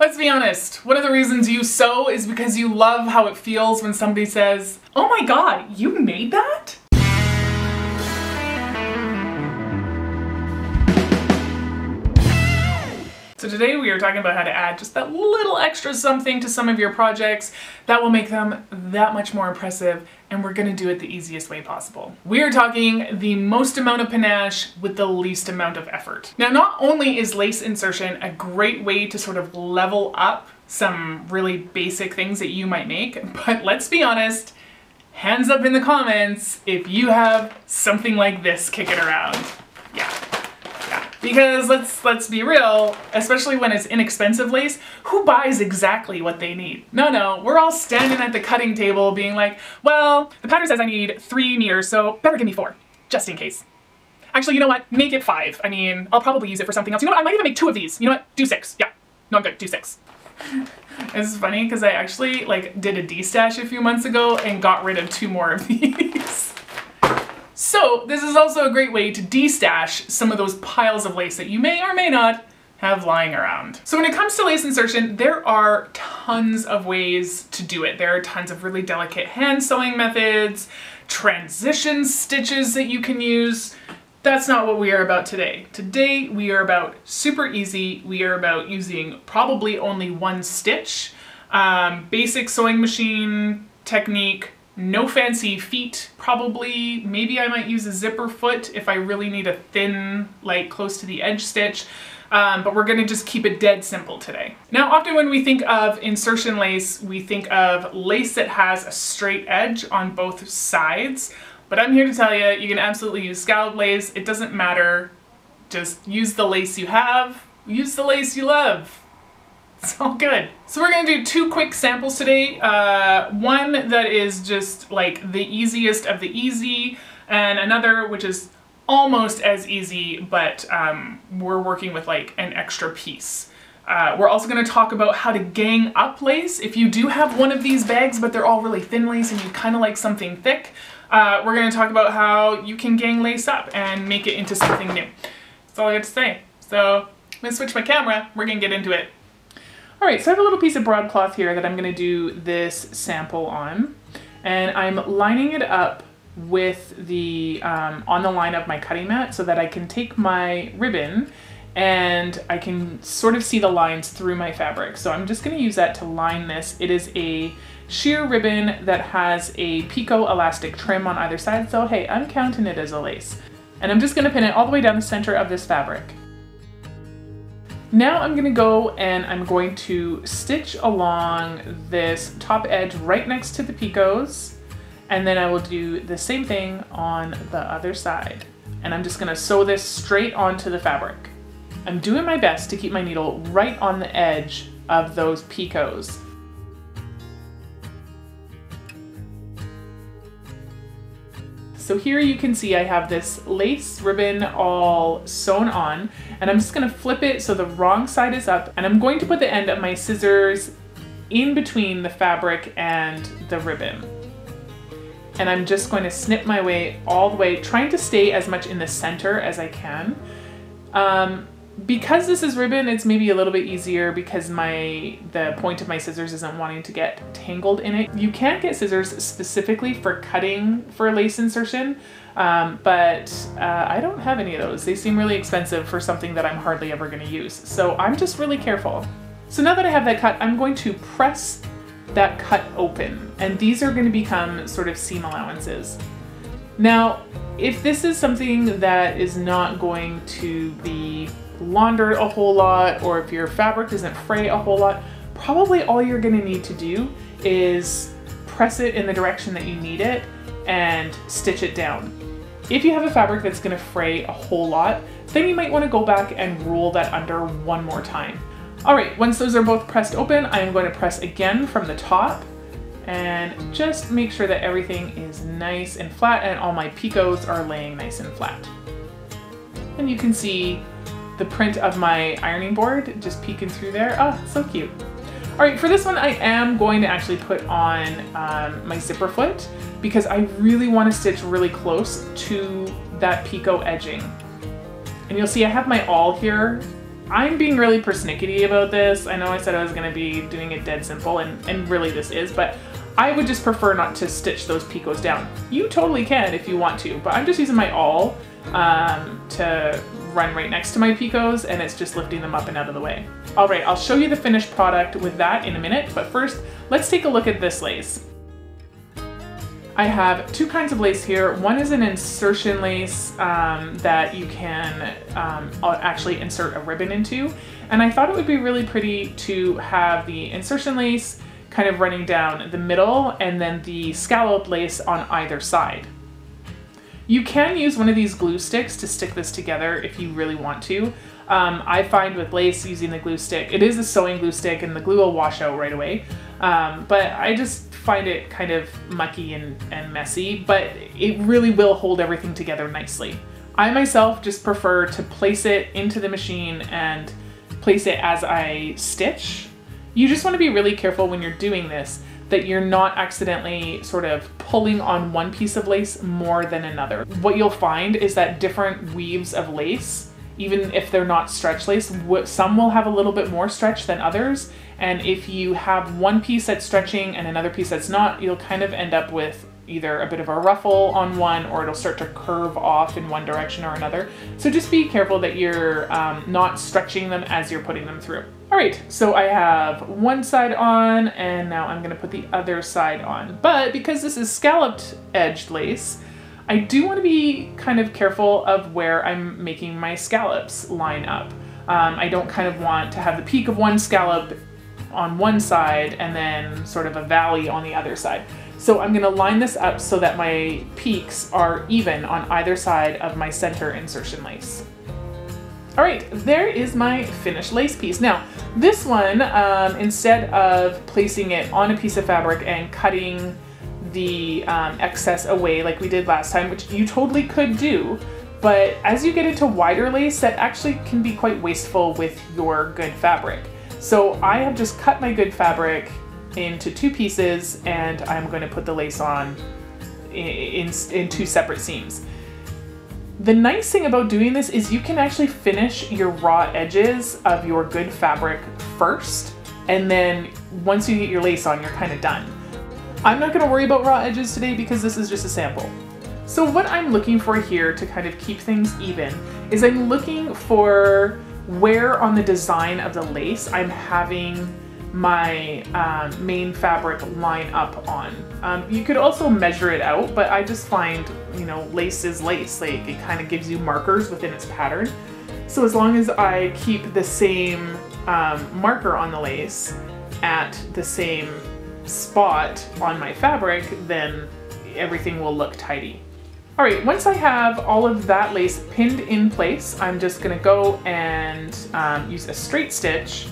Let's be honest, one of the reasons you sew is because you love how it feels when somebody says, "Oh my God, you made that?" So today we are talking about how to add just that little extra something to some of your projects that will make them that much more impressive, and we're gonna do it the easiest way possible. We are talking the most amount of panache with the least amount of effort. Now, not only is lace insertion a great way to sort of level up some really basic things that you might make, but let's be honest, hands up in the comments if you have something like this kicking around. Yeah. Because let's be real, especially when it's inexpensive lace, who buys exactly what they need? No, we're all standing at the cutting table being like, well, the pattern says I need 3 meters, so better give me 4, just in case. Actually, you know what? Make it 5. I mean, I'll probably use it for something else. You know what? I might even make 2 of these. You know what? Do 6. Yeah. No, I'm good. Do 6. It's funny because I actually did a destash a few months ago and got rid of 2 more of these. So this is also a great way to destash some of those piles of lace that you may or may not have lying around. So when it comes to lace insertion, there are tons of ways to do it. There are tons of really delicate hand sewing methods, transition stitches that you can use. That's not what we are about today. Today we are about super easy. We are about using probably only 1 stitch, basic sewing machine technique, no fancy feet, probably. Maybe I might use a zipper foot if I really need a thin, close to the edge stitch. But we're gonna just keep it dead simple today. Now, often when we think of insertion lace, we think of lace that has a straight edge on both sides. But I'm here to tell you, you can absolutely use scallop lace. It doesn't matter. Just use the lace you have. Use the lace you love. It's all good. So we're gonna do 2 quick samples today. One that is just the easiest of the easy, and another which is almost as easy, but we're working with an extra piece. We're also gonna talk about how to gang up lace. If you do have one of these bags, but they're all really thin lace and you kinda like something thick, we're gonna talk about how you can gang lace up and make it into something new. That's all I got to say. So I'm gonna switch my camera. We're gonna get into it. All right, so I have a little piece of broadcloth here that I'm gonna do this sample on, and I'm lining it up with the, on the line of my cutting mat so that I can take my ribbon and I can sort of see the lines through my fabric. So I'm just gonna use that to line this. It is a sheer ribbon that has a picot elastic trim on either side, so hey, I'm counting it as a lace. And I'm just gonna pin it all the way down the center of this fabric. Now I'm gonna go and I'm going to stitch along this top edge right next to the picots, and then I will do the same thing on the other side. And I'm just gonna sew this straight onto the fabric. I'm doing my best to keep my needle right on the edge of those picots. So here you can see I have this lace ribbon all sewn on, and I'm just gonna flip it so the wrong side is up, and I'm going to put the end of my scissors in between the fabric and the ribbon. And I'm just going to snip my way all the way, trying to stay as much in the center as I can. Because this is ribbon, it's maybe a little bit easier because the point of my scissors isn't wanting to get tangled in it. You can't get scissors specifically for cutting for lace insertion, but I don't have any of those. They seem really expensive for something that I'm hardly ever gonna use. So I'm just really careful. So now that I have that cut, I'm going to press that cut open, and these are gonna become sort of seam allowances. Now, if this is something that is not going to be laundered a whole lot, or if your fabric doesn't fray a whole lot, probably all you're gonna need to do is press it in the direction that you need it and stitch it down. If you have a fabric that's gonna fray a whole lot, then you might wanna go back and roll that under one more time. All right, once those are both pressed open, I'm going to press again from the top and just make sure that everything is nice and flat and all my picots are laying nice and flat. And you can see the print of my ironing board just peeking through there. Oh, so cute. All right, for this one, I am going to actually put on my zipper foot because I really want to stitch really close to that picot edging. And you'll see I have my awl here I'm being really persnickety about this. I know I said I was going to be doing it dead simple, and really this is, but I would just prefer not to stitch those picots down. You totally can if you want to, but I'm just using my awl to run right next to my picots, and it's just lifting them up and out of the way. All right, I'll show you the finished product with that in a minute, but first let's take a look at this lace. I have two kinds of lace here. One is an insertion lace that you can actually insert a ribbon into, and I thought it would be really pretty to have the insertion lace kind of running down the middle and then the scallop lace on either side. You can use one of these glue sticks to stick this together if you really want to. I find with lace using the glue stick, it is a sewing glue stick and the glue will wash out right away. But I just find it kind of mucky and messy, but it really will hold everything together nicely. I myself just prefer to place it into the machine and place it as I stitch. You just want to be really careful when you're doing this that you're not accidentally sort of pulling on one piece of lace more than another. What you'll find is that different weaves of lace, even if they're not stretch lace, some will have a little bit more stretch than others. And if you have one piece that's stretching and another piece that's not, you'll kind of end up with either a bit of a ruffle on one, or it'll start to curve off in one direction or another. So just be careful that you're not stretching them as you're putting them through. All right, so I have one side on, and now I'm gonna put the other side on. But because this is scalloped edged lace, I do wanna be kind of careful of where I'm making my scallops line up. I don't kind of want to have the peak of one scallop on one side and then sort of a valley on the other side. So I'm gonna line this up so that my peaks are even on either side of my center insertion lace. All right, there is my finished lace piece. Now, this one, instead of placing it on a piece of fabric and cutting the excess away like we did last time, which you totally could do, but as you get into wider lace, that actually can be quite wasteful with your good fabric. So I have just cut my good fabric into two pieces, and I'm going to put the lace on in two separate seams. The nice thing about doing this is you can actually finish your raw edges of your good fabric first, and then once you get your lace on, you're kind of done. I'm not going to worry about raw edges today because this is just a sample. So what I'm looking for here to kind of keep things even is I'm looking for where on the design of the lace I'm having my main fabric line up on. You could also measure it out, but I just find, you know, lace is lace. Like, it kind of gives you markers within its pattern. So as long as I keep the same marker on the lace at the same spot on my fabric, then everything will look tidy. All right, once I have all of that lace pinned in place, I'm just gonna go and use a straight stitch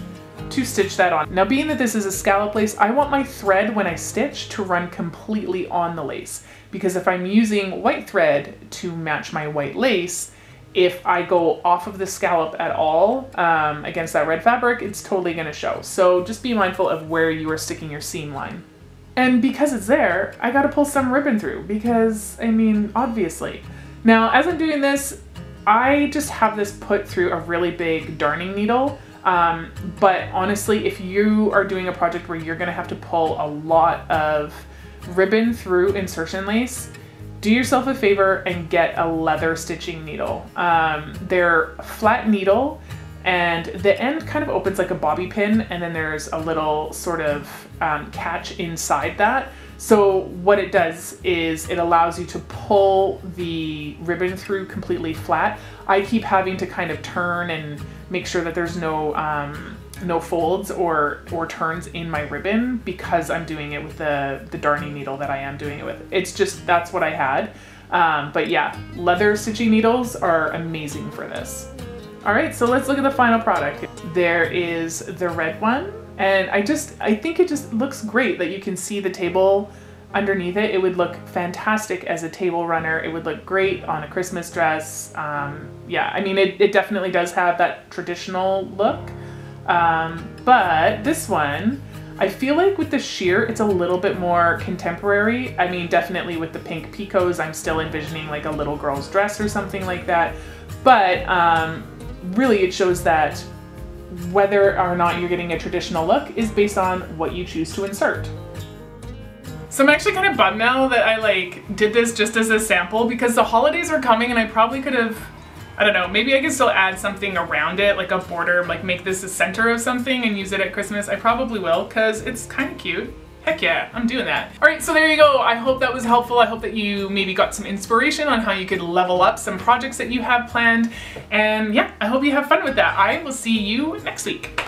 to stitch that on. Now, being that this is a scallop lace, I want my thread when I stitch to run completely on the lace, because if I'm using white thread to match my white lace, if I go off of the scallop at all against that red fabric, it's totally gonna show. So just be mindful of where you are sticking your seam line. And because it's there, I gotta pull some ribbon through because, I mean, obviously. Now, as I'm doing this, I just have this put through a really big darning needle. But honestly, if you are doing a project where you're gonna have to pull a lot of ribbon through insertion lace, do yourself a favor and get a leather stitching needle. They're a flat needle, and the end kind of opens like a bobby pin, and then there's a little sort of catch inside that. So what it does is it allows you to pull the ribbon through completely flat. I keep having to kind of turn and make sure that there's no folds or turns in my ribbon because I'm doing it with the darning needle that I am doing it with. It's just, that's what I had. But yeah, leather stitching needles are amazing for this. All right, so let's look at the final product. There is the red one. And I think it just looks great that you can see the table underneath it. It would look fantastic as a table runner. It would look great on a Christmas dress. Yeah, I mean, it definitely does have that traditional look. But this one, I feel like with the sheer, it's a little bit more contemporary. I mean, definitely with the pink picots, I'm still envisioning like a little girl's dress or something like that. But really it shows that whether or not you're getting a traditional look is based on what you choose to insert. So I'm actually kind of bummed now that I like did this just as a sample, because the holidays are coming and I probably could have, I don't know, maybe I could still add something around it, like a border, like make this the center of something and use it at Christmas. I probably will, because it's kind of cute. Heck yeah, I'm doing that. All right, so there you go. I hope that was helpful. I hope that you maybe got some inspiration on how you could level up some projects that you have planned. And yeah, I hope you have fun with that. I will see you next week.